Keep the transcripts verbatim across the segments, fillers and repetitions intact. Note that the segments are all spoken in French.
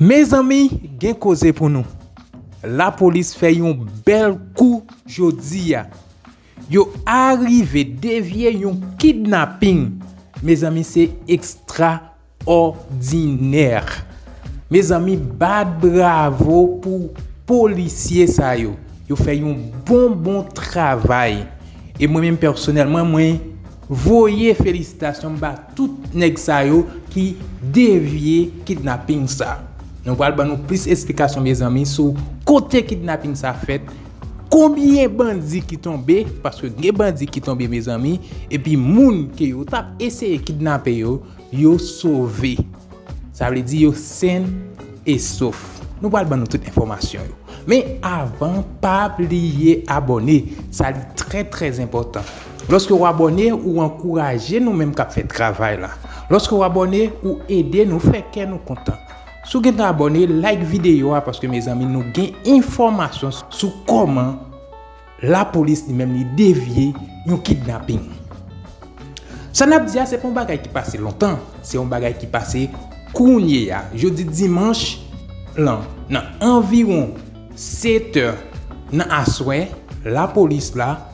Mes amis, gain causé pour nous. La police fait un bel coup jodi a. Yo arrivé dévier un kidnapping. Mes amis, c'est extraordinaire. Mes amis, bad bravo pour policiers ça yo. Yo fait un bon bon travail. Et moi-même personnellement, moi voyez félicitations ba tout nèg ça yo qui dévier kidnapping ça. Nous allons vous donner plus d'explications, mes amis, sur côté kidnapping ça fait. Combien de bandits qui tombent, parce que les bandits qui tombent, mes amis, et puis les gens qui ont essayé de kidnapper, ils ont sauvé. Ça veut dire qu'ils sont sains et saufs. Nous allons vous donner toutes les informations. Mais avant, pas oublier abonner. Ça est très très important. Lorsque vous abonnez, vous encouragez nous-mêmes à faire le travail. Lorsque vous abonnez, vous aidez nous à faire nous contents. Si vous êtes abonné, like vidéo parce que mes amis nous gagnent information sur comment la police même dévie un kidnapping. Ça n'a pas dit c'est pas un bagage qui passe longtemps, c'est un bagage qui passe kounye ya. Jeudi dimanche là, dans environ sept heures dans aswe, la police là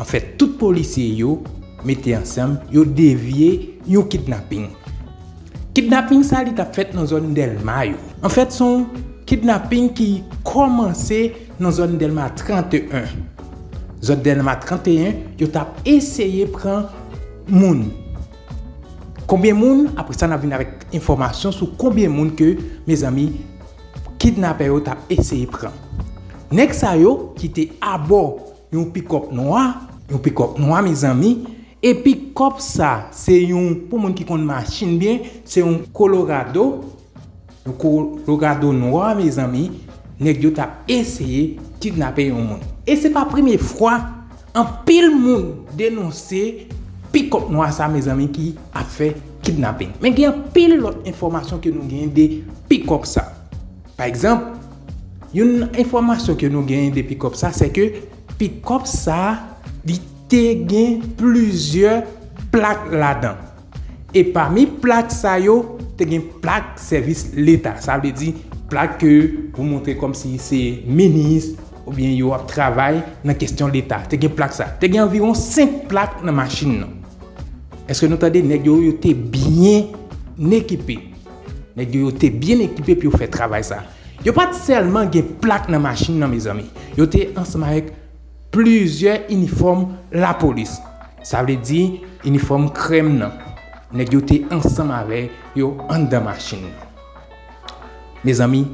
en fait tout policier yo mettez ensemble, yo dévier un kidnapping. Kidnapping ça a été fait dans la zone Delma. En fait, son kidnapping qui commençait dans la zone Delma trente et un. La zone Delma trente et un, ils ont essayé de prendre les gens. Combien de gens? Après ça, on a venu avec information sur combien de gens que mes amis kidnappés ont essayé de prendre. Next, qui était à bord d'un pick-up noir, un pick-up noir, mes amis. Et puis, comme ça, c'est un, pour les gens qui connaissent machine bien, c'est un Colorado, un Colorado noir, mes amis, qui ont essayé de kidnapper un monde. Et ce n'est pas la première fois, un pile monde dénoncé pick-up noir, ça, mes amis, qui a fait kidnapping. Mais il y a un pile d'autres informations que nous avons des pick-up ça. Par exemple, une information que nous avons des pick-up ça, c'est que pick-up ça, dit gain plusieurs plaques là-dedans. Et parmi plaques ça yo, te gain plaque service l'État. Ça veut dire plaque que vous montrez comme si c'est ministre ou bien yo travail dans question l'État. Te gain plaque ça. Te gain environ cinq plaques dans machine. Est-ce que nous entendez nèg yo yo té bien équipé. Nèg yo té bien équipé pour faire travail ça. Yo pas seulement gain plaque dans machine nan, mes amis. Yo té ensemble avec plusieurs uniformes la police. Ça veut dire uniforme crème nan. Nèg yo té ensemble avec yo en dans machine. Mes amis,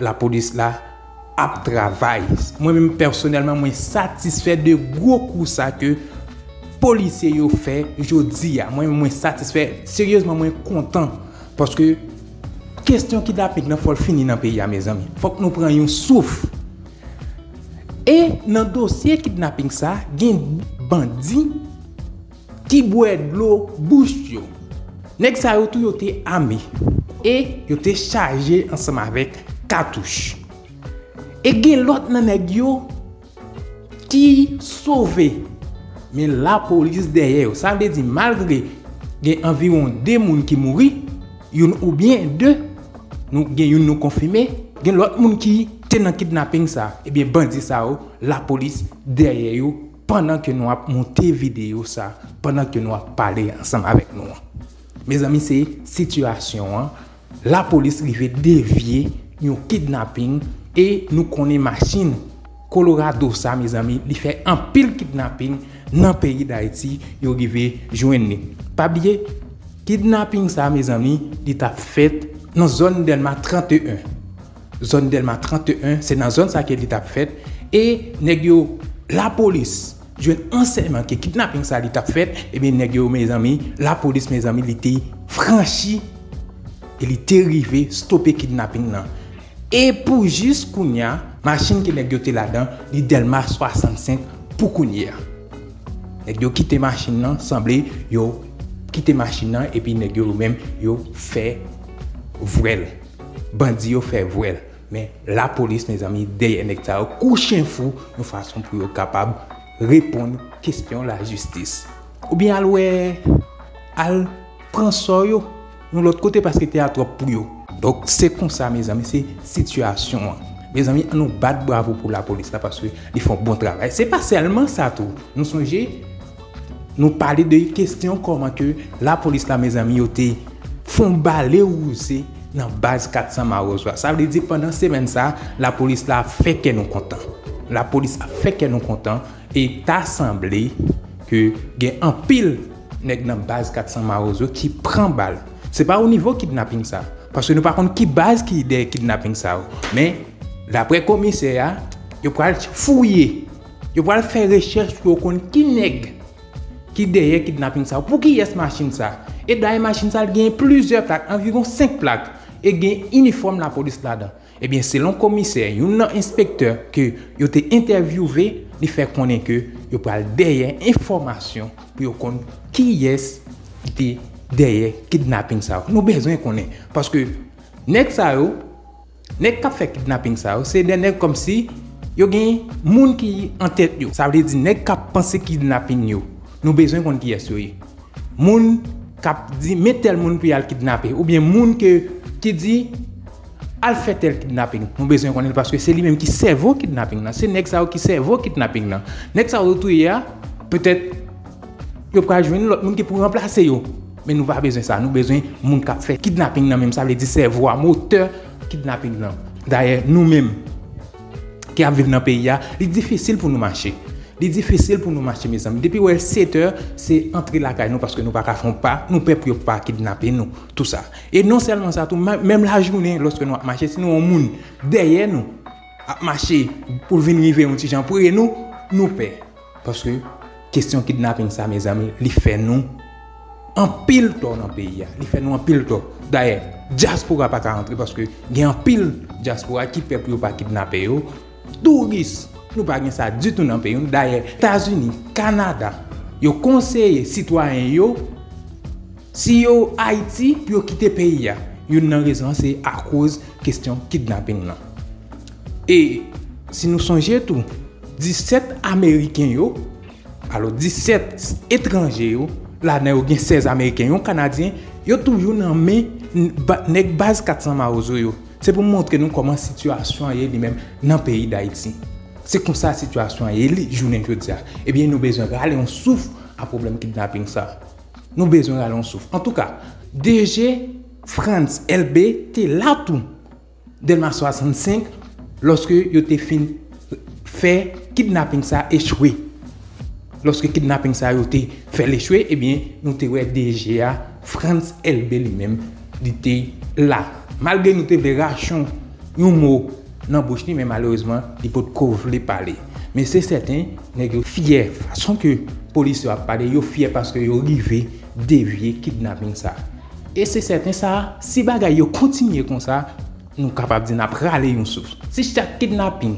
la police là a travaillé. Moi même personnellement moi satisfait de gros coup ça que policiers yo fait jodi a. Moi moi satisfait, sérieusement moi content parce que question qui d'appel nan faut finir dans pays mes amis. Faut que nous prenions un souffle. Et dans le dossier kidnapping, ça, il y a un bandit qui boit de l'eau bouche. Nèg sa yo tou yo té armé et yo té chargé ensemble avec cartouche. Et il y a l'autre nèg yo qui sauvé. Mais la police derrière, ça veut dire malgré qu'il y a environ deux personnes qui mourent, une ou bien deux, nous avons confirmé, il y a l'autre monde qui dans le kidnapping ça, et bien bandit ça, la police derrière vous, pendant que nous avons monté vidéo ça, pendant que nous avons parlé ensemble avec nous. Mes amis, c'est situation, hein? La police arrive dévier nous kidnapping et nous connaissons machine Colorado ça, mes amis, il fait un pile kidnapping dans le pays d'Haïti, yo arrive joindre. Pas oublier kidnapping ça, mes amis, il t'a fait dans la zone Delma trente et un. Zone Delma trente et un, c'est dans la zone ça qui est faite. Et négio, la police, je enseignement qui kidnapping ça l'étape fait. Et bien négio, mes amis, la police, mes amis, il était franchi, il était arrivé, stoppé kidnapping là. Et pour juste kounya, machine qui négio était là-dedans, il Delma soixante-cinq pour kounya. Négio quitte machine là, semblait yo quitte machine là et puis négio même yo fait vrel. Bandit yo fait vrel. Mais la police, mes amis, derrière Nectar, couche fou, une façon pour être capable de répondre à la question de la justice. Ou bien, elle prend soin de l'autre côté parce que tu es à trop pour eux. Donc c'est comme ça mes amis, c'est situation. Mes amis, nous battons bravo pour la police là, parce qu'ils font bon travail. C'est pas seulement ça tout. Nous songez, nous parler de questions comment que la police là mes amis yoté font baler ou c'est dans baz quatre cents mawozo. Ça veut dire pendant semaine ça, la police là fait qu'elle nous content. La police a fait qu'elle nous content et t'as semblé que gagne un pile nèg dans baz quatre cents mawozo qui prend balle. C'est pas au niveau kidnapping ça. Parce que nous par contre qui base qui des kidnapping ça. Mais d'après commissaire, yo pral fouiller. Yo pral faire recherche pour connait qui nèg qui derrière kidnapping ça. Pour qui est machine ça? Et derrière machine ça, il y a plusieurs plaques, environ cinq plaques et il y a uniforme la police là-dedans. Eh bien selon commissaire, un inspecteur que yo té interviewé, il fait connait que yo pral derrière information pour connait qui est qui derrière kidnapping ça. Nous besoin qu'on ait parce que nèg ça yo nèg qui fait kidnapping ça, c'est des nèg comme si yo gen moun qui en tête yo. Ça veut dire nèg qui pense kidnapping yo. Nous besoin qu'on qui est yo. Moun qui dit met tel moun pour al kidnapper ou bien moun que qui dit al fait tel kidnapping. Nous besoin qu'on ait parce que c'est lui même qui servent kidnapping là. C'est nèg ça qui servent kidnapping là. Nèg ça yo tout ya peut-être yo pas joindre l'autre moun qui pour remplacer yo. Mais nous pas besoin de ça, nous besoin moun qui fait kidnapping nan même ça veut dire cerveau moteur kidnapping nan. D'ailleurs nous-mêmes qui vivons dans le pays, il est difficile pour nous marcher. Il est difficile pour nous marcher mes amis. Depuis où sept heures, c'est entrer la caille nous parce que nous pas font pas, nous peut pas kidnapper nous, tout ça. Et non seulement ça tout, même la journée lorsque nous marcher, si nous on moun derrière nous à marcher pour venir river un petit gens pour nous nous paie parce que question kidnapping ça mes amis, il fait nous en pile dans le pays. Il fait nous en pile temps. D'ailleurs, diaspora pas qu'à rentrer parce que il y a un pile diaspora qui peut plus pas kidnapper yo. Touristes, nous pas gain ça du tout dans le pays. D'ailleurs, États-Unis, Canada, yo conseiller citoyens yo si yo Haïti pour quitter pays. Une raison c'est à cause question kidnapping là. Et si nous songeons tout, dix-sept Américains yo, alors dix-sept étrangers yo, là, il y a seize Américains, les Canadiens, ils ont toujours dans les baz quatre cents mawozo. C'est pour montrer nous comment la situation est même dans le pays d'Haïti. C'est comme ça la situation est, je vous le dis. Eh bien, nous avons besoin d'aller en souffle à problème kidnapping ça. Nous avons besoin d'aller en souffle. En tout cas, D G Frantz Elbé était là tout. Delma soixante-cinq, lorsque yo te fin fait kidnapping ça échoué. Lorsque le kidnapping a été fait l'échouer, eh bien, nous avons D G A, Frantz Elbé lui-même, il était là. Malgré nous avons rachons, nous mot dans la bouche, mais malheureusement, il peut couvrir parler. Mais c'est certain, nous sommes fiers. De la façon que la police a parlé, nous sommes fiers parce que nous arrivons à dévier le kidnapping. Et c'est certain, ça, si les choses continuent comme ça, nous sommes capables de râler une source. Si chaque kidnapping,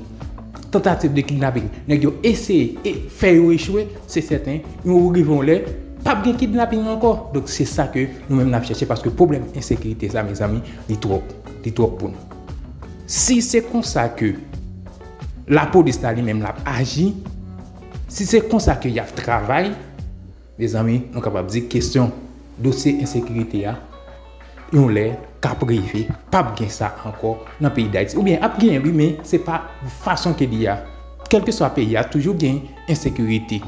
tentative de kidnapping, nous avons essayé et fait échouer, c'est certain, nous arrivons là, pas de kidnapping encore. Donc c'est ça que nous-mêmes nous cherchons parce que le problème d'insécurité, ça mes amis, il est trop, il est trop pour nous. Si c'est comme ça que la police elle-même agit, si c'est comme ça qu'il y a travail, mes amis, nous sommes capables de dire question dossier insécurité, nous sommes cap privé, pas bien ça encore dans le pays d'Haïti. Ou bien, bien oui, mais ce n'est pas la façon qu'il y a. Quel que soit le pays, il y a toujours une insécurité.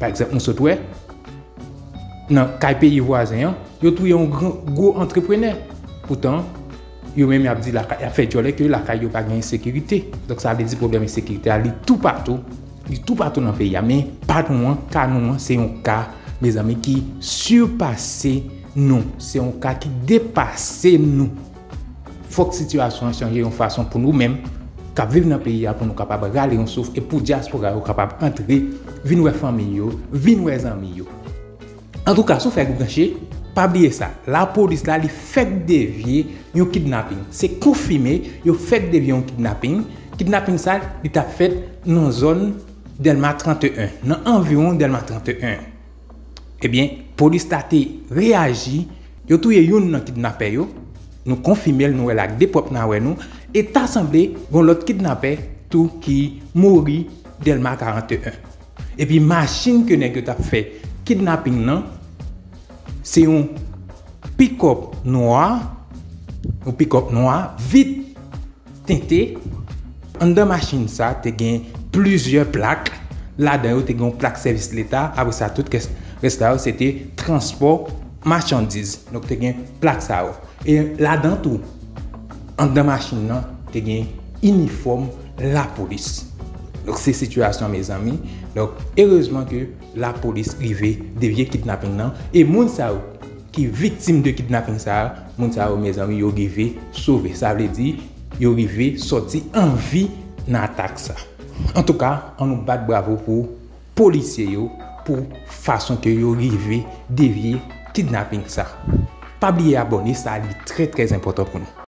Par exemple, nous sommes dans les pays voisins, il y a un gros entrepreneur. Pourtant, il y a fait que la caille n'a pas d'insécurité. Donc, ça veut dire que le problème de sécurité est tout partout, tout partout dans le pays. Mais pas loin, car nous, c'est un cas, mes amis, qui surpasse. Non, c'est un cas qui dépasse nous. Il faut que la situation change de façon pour nous-mêmes, pour vivre dans le pays, pour nous capables de râler, on souffre, et pour la diaspora, nous capables d'entrer, vivre nos familles, vivre nos amis. En tout cas, si vous faites brancher, pas oublier ça. La police, là, elle fait dévier un kidnapping. C'est confirmé, elle fait dévier un kidnapping. Kidnapping, ça, elle est fait dans la zone Delma trente et un, dans environ Delma trente et un. Eh bien, police a réagi, yo touye yon nan kidnapper yo, nous confirmer nous la dépop nan wè nou et t'assemblé gon l'autre kidnapper tout qui mouri Delma quarante et un. Et puis machine que nèg t'a fait kidnapping nan, c'est un pick-up noir un pick-up noir vite teinté. En deux machines, ça, tu as plusieurs plaques. Là-dedans, tu as une plaque service l'État. Après ça, tout reste c'était transport marchandises. Donc, tu as une plaque ça. Et là-dedans, tout, en deux machines, tu as uniforme la police. Donc, c'est situation, mes amis. Donc, heureusement que la police arrive devient kidnapping. Non? Et moun sa ou, qui victime de kidnapping, ça, moun sa ou, mes amis, yo arrive sauver. Ça veut dire, yo arrive sorti en vie dans l'attaque. En tout cas, on nous bat bravo pour policiers yo, pour façon que yo arrive devient kidnapping. Ça. Pas oublier abonner, ça est très très important pour nous.